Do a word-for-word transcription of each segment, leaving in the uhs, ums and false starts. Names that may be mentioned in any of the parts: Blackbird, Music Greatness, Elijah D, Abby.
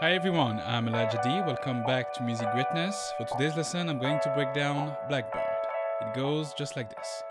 Hi everyone, I'm Elijah D. Welcome back to Music Greatness. For today's lesson, I'm going to break down Blackbird. It goes just like this.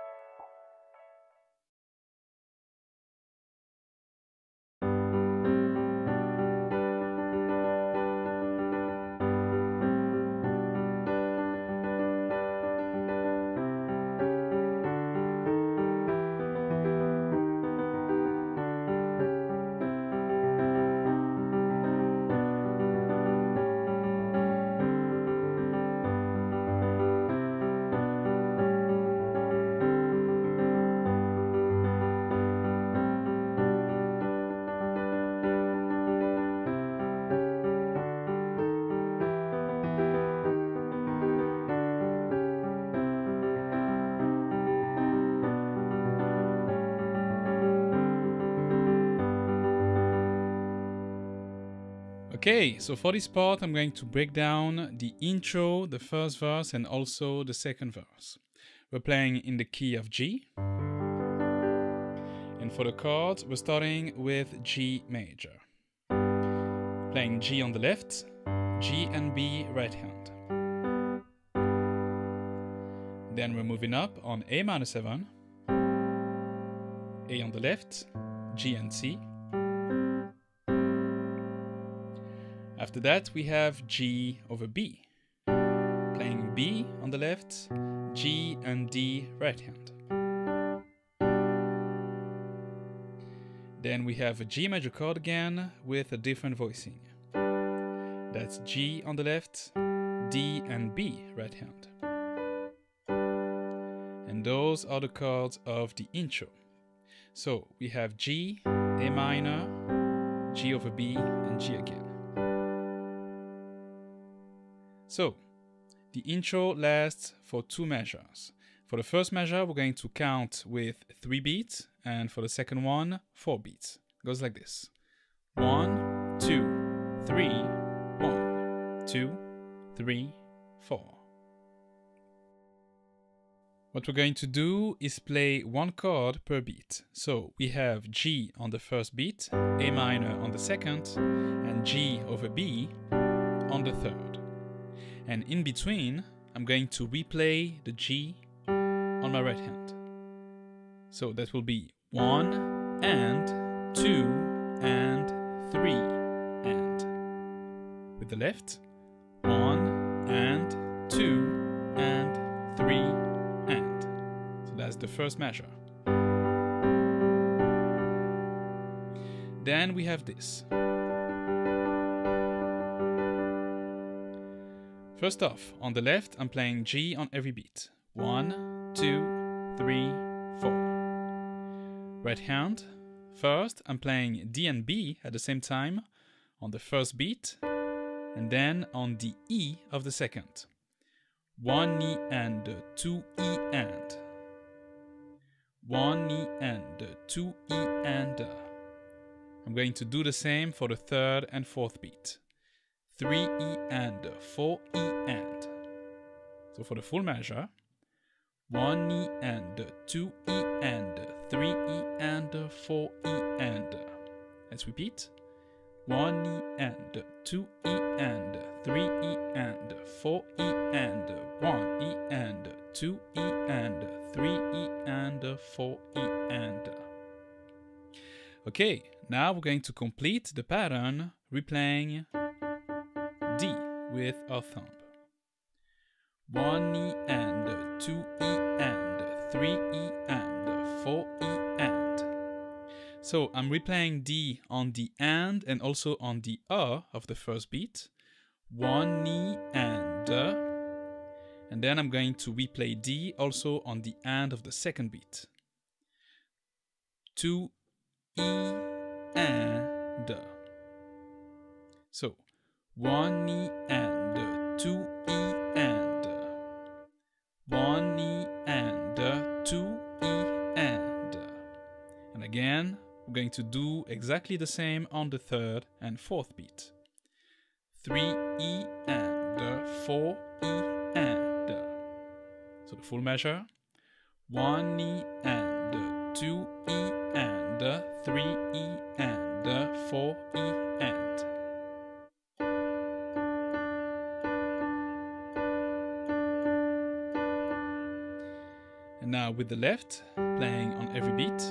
Okay, so for this part, I'm going to break down the intro, the first verse, and also the second verse. We're playing in the key of G. And for the chords, we're starting with G major. Playing G on the left, G and B right hand. Then we're moving up on A minor seven, A on the left, G and C. After that, we have G over B, playing B on the left, G and D right hand. Then we have a G major chord again with a different voicing. That's G on the left, D and B right hand. And those are the chords of the intro. So we have G, A minor, G over B, and G again. So, the intro lasts for two measures. For the first measure, we're going to count with three beats, and for the second one, four beats. It goes like this. One, two, three, one, two, three, four. What we're going to do is play one chord per beat. So, we have G on the first beat, A minor on the second, and G over B on the third. And in between, I'm going to replay the G on my right hand. So that will be one and two and three and. With the left, one and two and three and. So that's the first measure. Then we have this. First off, on the left, I'm playing G on every beat. One, two, three, four. Right hand. First, I'm playing D and B at the same time on the first beat, and then on the E of the second. One E and two E and. One E and two E and. I'm going to do the same for the third and fourth beat. Three E and four E and. So for the full measure, one E and two E and three E and four E and. Let's repeat. One E and two E and three E and four E and one E and two E and three E and four E and. Okay, now we're going to complete the pattern replaying D with a thumb. One E and two E and three E and four E and. So I'm replaying D on the and and also on the uh of the first beat. One E and uh, and then I'm going to replay D also on the and of the second beat. Two E and. So one E and two E and. One E and two E and. And again, we're going to do exactly the same on the third and fourth beat. Three E and four E and. So the full measure. One E and two E and three E and four E and. with the left, playing on every beat.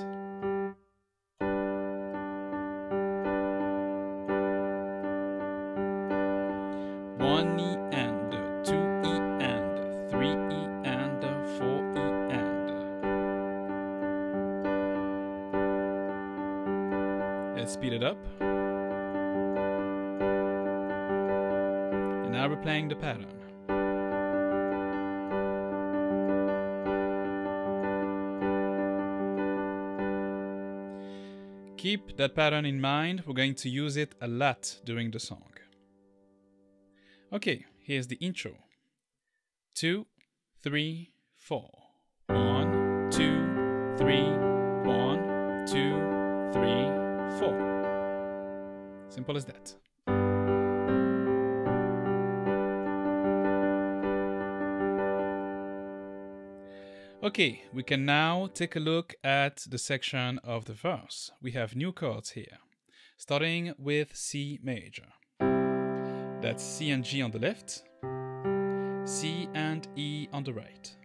One E and two E and three E and four E and. Let's speed it up. And now we're playing the pattern. Keep that pattern in mind, we're going to use it a lot during the song. Okay, here's the intro. Two, three, four. One, two, three, one, two, three, four. Simple as that. Okay, we can now take a look at the section of the verse. We have new chords here, starting with C major. That's C and G on the left, C and E on the right.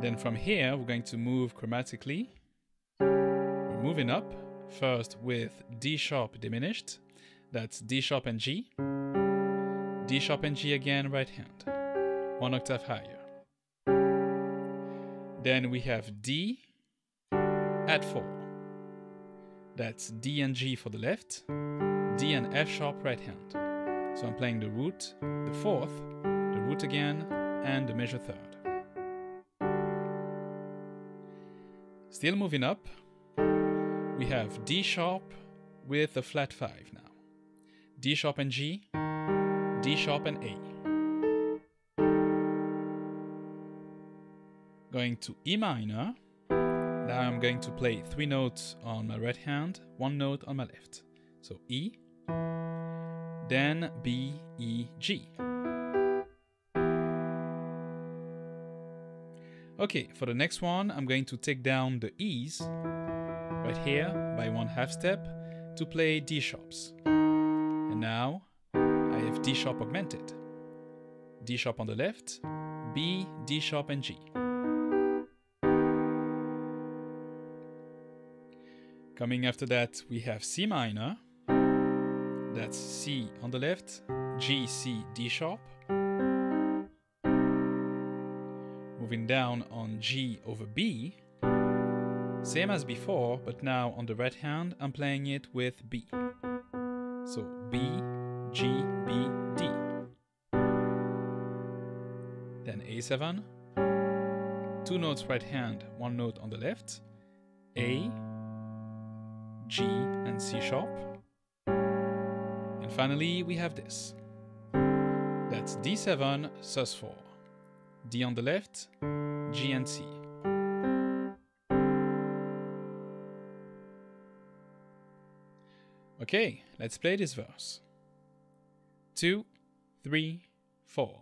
Then from here, we're going to move chromatically. We're moving up, first with D sharp diminished. That's D sharp and G. D sharp and G again, right hand, one octave higher. Then we have D at four. That's D and G for the left, D and F sharp right hand. So I'm playing the root, the fourth, the root again, and the measure third. Still moving up, we have D sharp with a flat five now. D sharp and G, D sharp and A. Going to E minor. Now I'm going to play three notes on my right hand, one note on my left. So E, then B, E, G. Okay, for the next one, I'm going to take down the E's right here by one half step to play D sharps. And now I have D sharp augmented. D sharp on the left, B, D sharp and G. Coming after that, we have C minor. That's C on the left, G, C, D sharp. Moving down on G over B. Same as before, but now on the right hand, I'm playing it with B. So B, G, B, D. Then A seven. Two notes right hand, one note on the left. A, G and C sharp. And finally we have this. That's D seven, sus four. D on the left, G and C. Okay, let's play this verse. Two, three, four.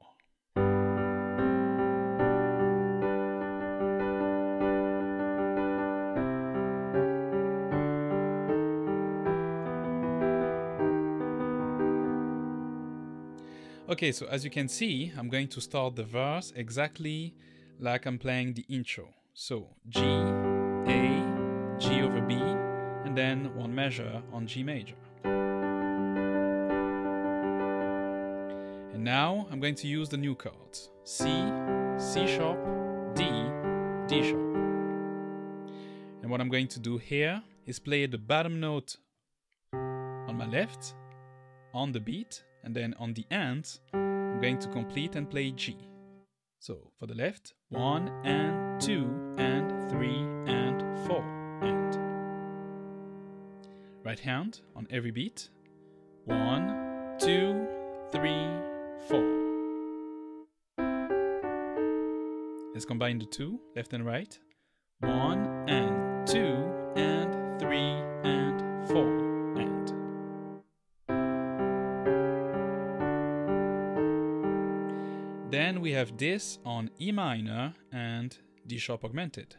Okay, so as you can see, I'm going to start the verse exactly like I'm playing the intro. So G, A, G over B, and then one measure on G major. And now I'm going to use the new chords. C, C sharp, D, D sharp. And what I'm going to do here is play the bottom note on my left, on the beat, and then on the end, I'm going to complete and play G. So for the left, one and two and three and four and. Right hand on every beat. One, two, three, four. Let's combine the two, left and right. One and two and three and four. Then we have this on E minor and D sharp augmented.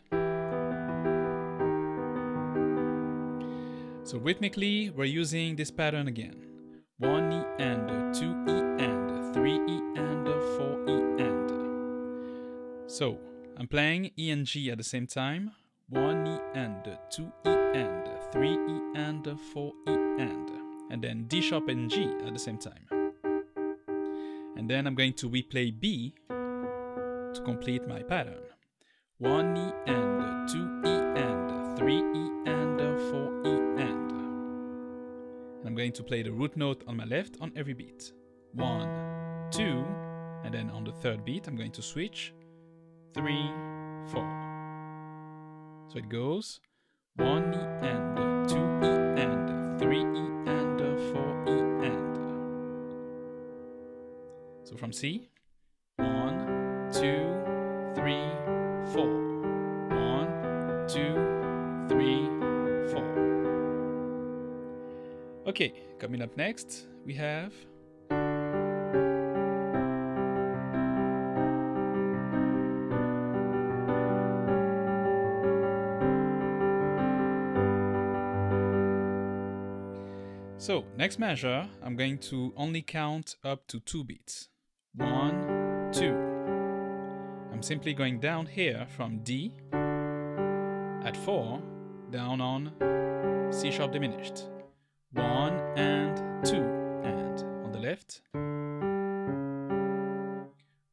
So rhythmically, we're using this pattern again. One E and, two E and, three E and, four E and. So I'm playing E and G at the same time. One E and, two E and, three E and, four E and, and then D sharp and G at the same time. And then I'm going to replay B to complete my pattern. One E and, two E and, three E and, four E and. And I'm going to play the root note on my left on every beat. One, two, and then on the third beat I'm going to switch. Three, four. So it goes one E and, two E and, three E and, four E and. So from C, one, two, three, four. One, two, three, four. Okay, coming up next we have So, next measure, I'm going to only count up to two beats. One, two. I'm simply going down here from D at four, down on C sharp diminished. One and two, and on the left.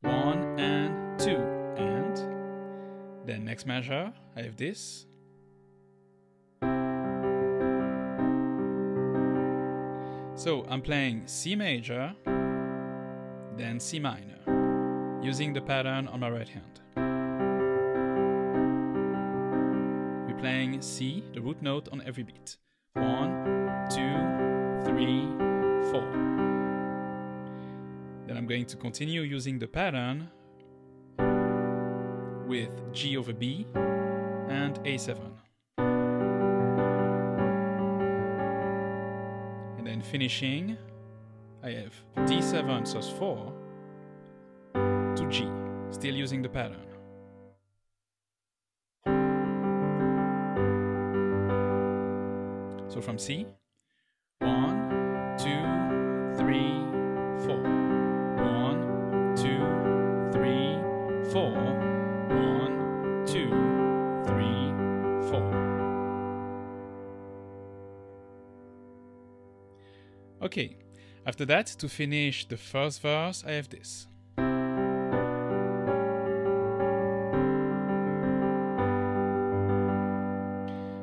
One and two, and then next measure, I have this. So I'm playing C major, then C minor, using the pattern on my right hand. We're playing C, the root note, on every beat. One, two, three, four. Then I'm going to continue using the pattern with G over B and A seven. And finishing, I have D seven sus four to G, still using the pattern. So from C, one, two, three, four. One, two, three, four. One, two, three, four. Okay, after that, to finish the first verse, I have this.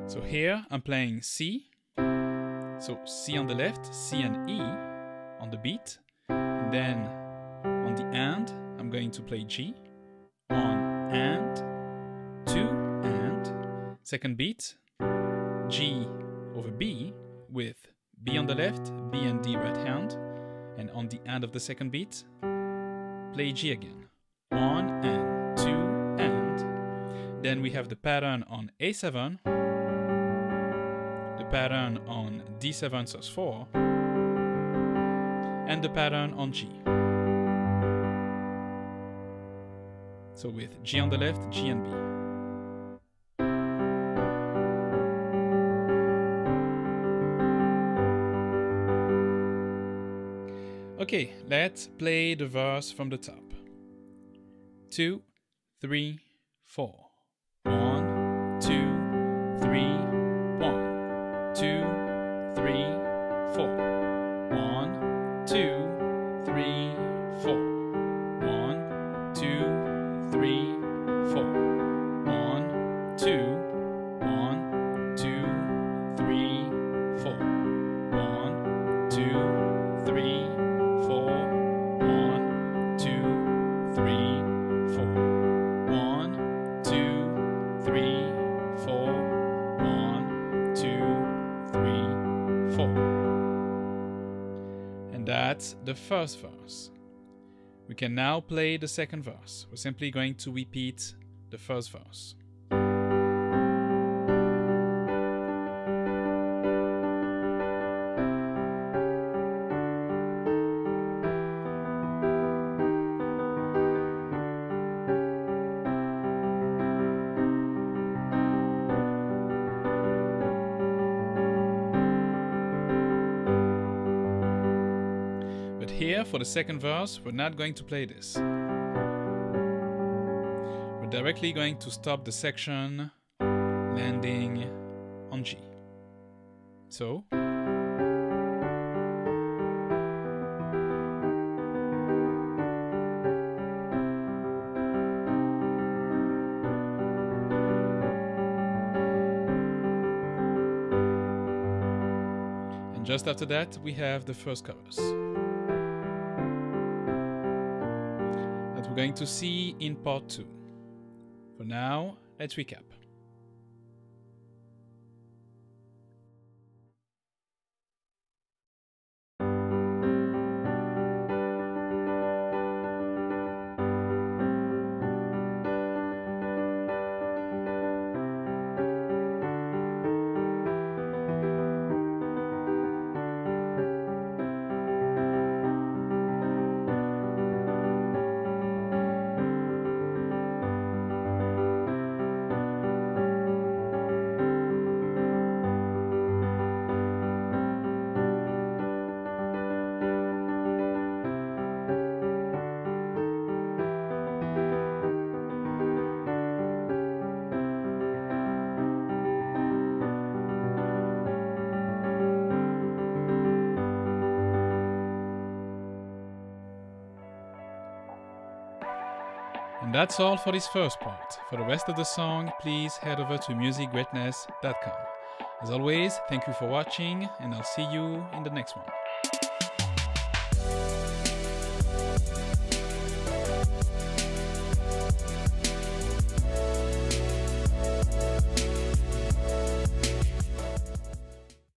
So here I'm playing C, so C on the left, C and E on the beat, and then on the end I'm going to play G, one and, two and, second beat, G over B with B on the left, B and D right hand, and on the end of the second beat, play G again. One and two and. Then we have the pattern on A seven, the pattern on D seven sus four, and the pattern on G. So with G on the left, G and B. Okay, let's play the verse from the top. Two, three, four. One, two, three, one. Two, three, four. One, two, three, four. One, two, three, four. One, two, one, two, three, four. One, two, three, four, one, two, three, four, one, two, three, four, one, two, three, four. And that's the first verse. We can now play the second verse. We're simply going to repeat the first verse. Here for the second verse, we're not going to play this. We're We're directly going to stop the section, landing on G. So. And just after that, we have the first chorus that we're going to see in part two. For now, let's recap. That's all for this first part. For the rest of the song, please head over to music greatness dot com. As always, thank you for watching, and I'll see you in the next one.